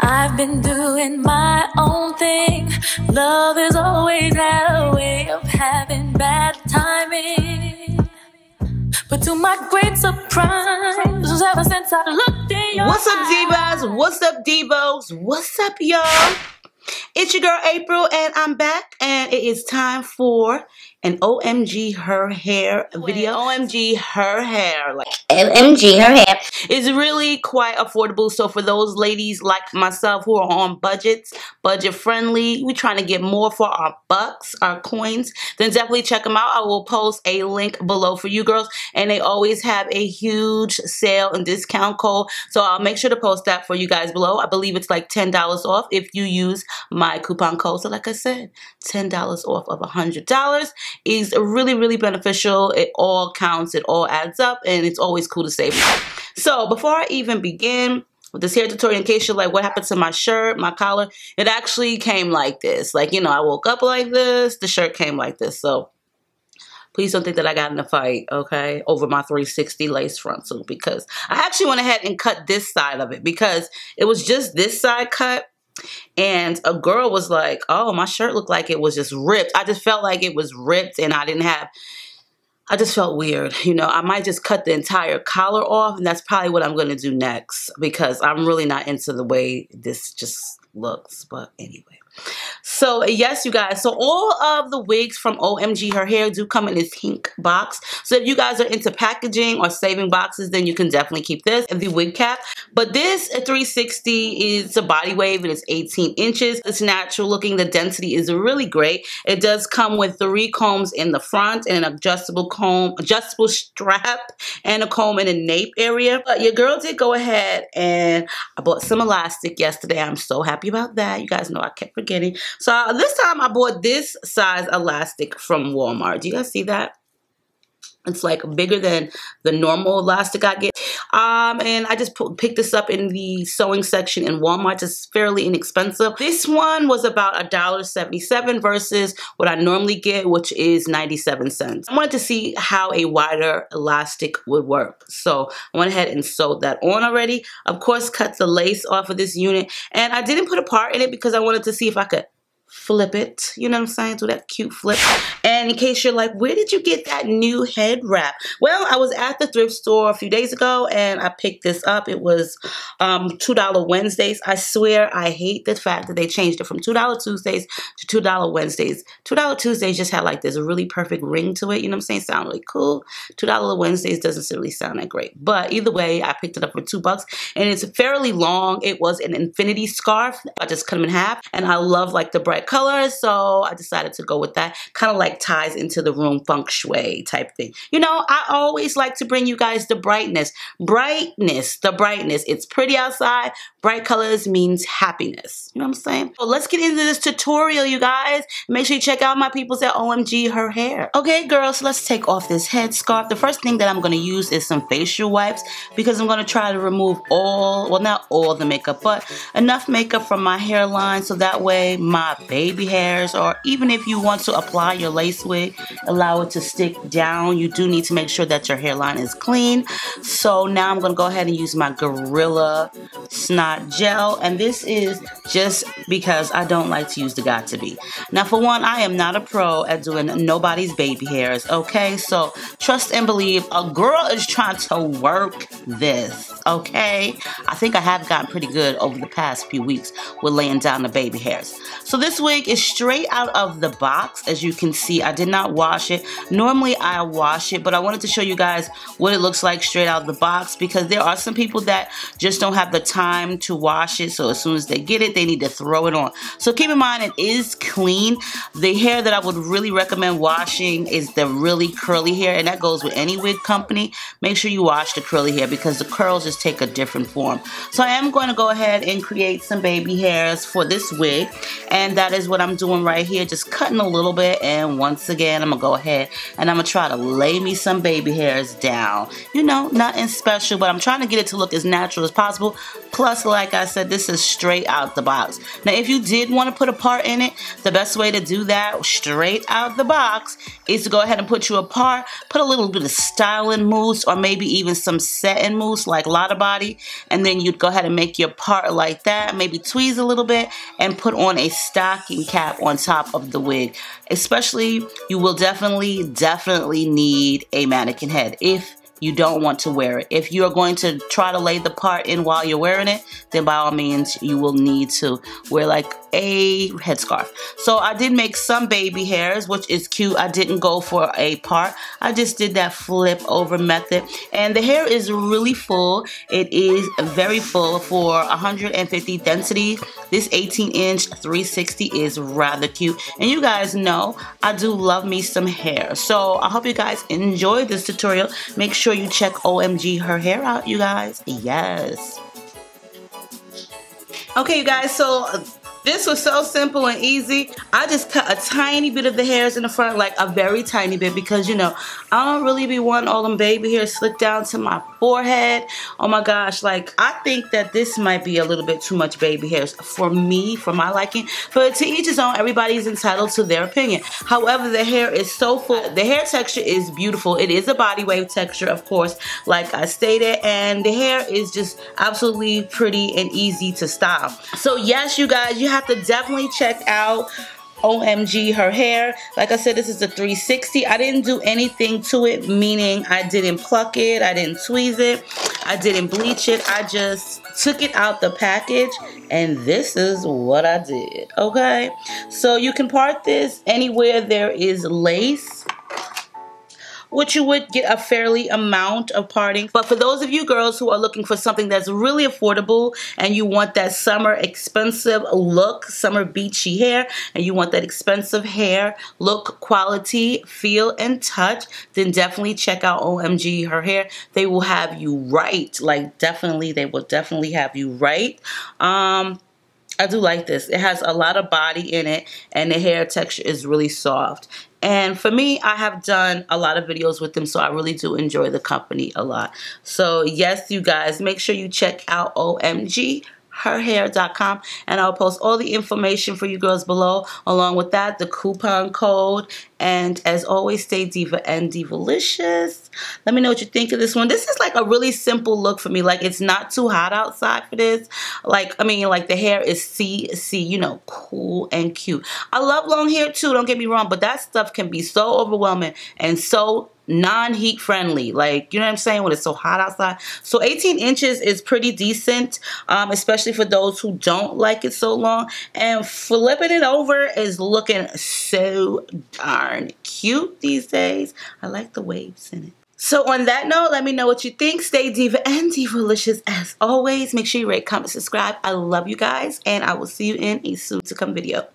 I've been doing my own thing. Love is always had a way of having bad timing. But to my great surprise, ever since I looked in your eyes. What's up, divas? What's up, divos? What's up, y'all? It's your girl April, and I'm back, and it is time for an OMG Her Hair video. OMG Her Hair. Like, OMG Her Hair. It's really quite affordable, so for those ladies like myself who are on budgets, budget friendly, we're trying to get more for our bucks, our coins, then definitely check them out. I will post a link below for you girls, and they always have a huge sale and discount code, so I'll make sure to post that for you guys below. I believe it's like $10 off if you use my coupon code. So like I said, $10 off of $100 is really beneficial. It all counts, it all adds up, and it's always cool to save. So before I even begin with this hair tutorial, in case you're like, what happened to my shirt, my collar? It actually came like this. Like, you know, I woke up like this, the shirt came like this. So please don't think that I got in a fight, okay, over my 360 lace frontal, because I actually went ahead and cut this side of it because it was just this side cut. And a girl was like, oh, my shirt looked like it was just ripped. I just felt like it was ripped, and I just felt weird. You know, I might just cut the entire collar off, and that's probably what I'm going to do next because I'm really not into the way this just looks. But anyway. So yes, you guys, so all of the wigs from OMG Her Hair do come in this pink box. So if you guys are into packaging or saving boxes, then you can definitely keep this and the wig cap. But this 360 is a body wave, and it's 18 inches. It's natural looking. The density is really great. It does come with 3 combs in the front and an adjustable comb, adjustable strap, and a comb in the nape area. But your girl did go ahead, and I bought some elastic yesterday. I'm so happy about that. You guys know I kept forgetting. So this time I bought this size elastic from Walmart. Do you guys see that? It's like bigger than the normal elastic I get. And I just picked this up in the sewing section in Walmart. It's fairly inexpensive. This one was about $1.77 versus what I normally get, which is 97 cents. I wanted to see how a wider elastic would work. So I went ahead and sewed that on already. Of course, cut the lace off of this unit. And I didn't put a part in it because I wanted to see if I could flip it, you know what I'm saying, do that cute flip. And in case you're like, where did you get that new head wrap? Well, I was at the thrift store a few days ago, and I picked this up. It was $2 Wednesdays. I swear I hate the fact that they changed it from $2 Tuesdays to $2 Wednesdays. $2 Tuesdays just had like this really perfect ring to it, you know what I'm saying, sound really cool. $2 Wednesdays doesn't really sound that great, but either way, I picked it up for $2, and it's fairly long. It was an infinity scarf. I just cut them in half, and I love like the bright colors, so I decided to go with that. Kind of like ties into the room, feng shui type thing. You know, I always like to bring you guys the brightness. It's pretty outside. Bright colors means happiness. You know what I'm saying? So let's get into this tutorial, you guys. Make sure you check out my peoples at OMG Her Hair. Okay, girls, so let's take off this headscarf. The first thing that I'm going to use is some facial wipes because I'm going to try to remove all, well, not all the makeup, but enough makeup from my hairline so that way my baby hairs, or even if you want to apply your lace wig, allow it to stick down. You do need to make sure that your hairline is clean. So now I'm going to go ahead and use my Gorilla Snot Gel, and this is just because I don't like to use the got2b. Now for one, I am not a pro at doing nobody's baby hairs, okay? So trust and believe, a girl is trying to work this, okay? I think I have gotten pretty good over the past few weeks with laying down the baby hairs. So this wig is straight out of the box. As you can see, I did not wash it. Normally I wash it, but I wanted to show you guys what it looks like straight out of the box because there are some people that just don't have the time to wash it. So as soon as they get it, they need to throw it on. So keep in mind, it is clean. The hair that I would really recommend washing is the really curly hair, and that goes with any wig company. Make sure you wash the curly hair because the curls just take a different form. So I am going to go ahead and create some baby hairs for this wig, and that is what I'm doing right here, just cutting a little bit. And once again, I'm gonna go ahead and I'm gonna try to lay me some baby hairs down. You know, nothing special, but I'm trying to get it to look as natural as possible. Plus, like I said, this is straight out the box. Now, if you did want to put a part in it, the best way to do that straight out the box is to go ahead and put you a part, put a little bit of styling mousse, or maybe even some setting mousse like outer body, and then you'd go ahead and make your part like that, maybe tweeze a little bit, and put on a stocking cap on top of the wig. Especially, you will definitely need a mannequin head if you don't want to wear it. If you're going to try to lay the part in while you're wearing it, then by all means, you will need to wear like a headscarf. So I did make some baby hairs, which is cute. I didn't go for a part. I just did that flip over method. And the hair is really full. It is very full for 150 density. This 18-inch 360 is rather cute. And you guys know I do love me some hair. So I hope you guys enjoyed this tutorial. Make sure you check OMG Her Hair out, you guys. Yes. Okay, you guys, so this was so simple and easy. I just cut a tiny bit of the hairs in the front, like a very tiny bit, because, you know, I don't really be wanting all them baby hairs slicked down to my forehead. Oh my gosh, like, I think that this might be a little bit too much baby hairs for me, for my liking. But to each his own, everybody's entitled to their opinion. However, the hair is so full. The hair texture is beautiful. It is a body wave texture, of course, like I stated. And the hair is just absolutely pretty and easy to style. So, yes, you guys, you have to definitely check out OMG Her Hair. Like I said, this is a 360. I didn't do anything to it, meaning I didn't pluck it, I didn't tweeze it, I didn't bleach it. I just took it out the package, and this is what I did. Okay, so you can part this anywhere there is lace, which you would get a fairly amount of parting. But for those of you girls who are looking for something that's really affordable and you want that summer expensive look, summer beachy hair, and you want that expensive hair look, quality, feel, and touch, then definitely check out OMG Her Hair. They will have you right. Like, definitely, they will definitely have you right. I do like this. It has a lot of body in it, and the hair texture is really soft. And for me, I have done a lot of videos with them, so I really do enjoy the company a lot. So, yes, you guys, make sure you check out omgherhair.com, and I'll post all the information for you girls below. Along with that, the coupon code. And as always, stay diva and divalicious. Let me know what you think of this one. This is like a really simple look for me. Like, it's not too hot outside for this. Like, I mean, like, the hair is you know, cool and cute. I love long hair too, don't get me wrong, but that stuff can be so overwhelming and so non-heat friendly, like, you know what I'm saying, when it's so hot outside. So 18 inches is pretty decent, especially for those who don't like it so long. And flipping it over is looking so darn cute these days. I like the waves in it. So on that note, let me know what you think. Stay diva and divalicious as always. Make sure you rate, comment, subscribe. I love you guys, and I will see you in a soon to come video.